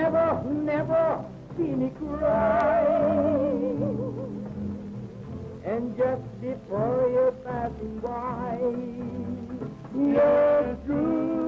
never, never seen me cry. And just before you're passing by, you're true.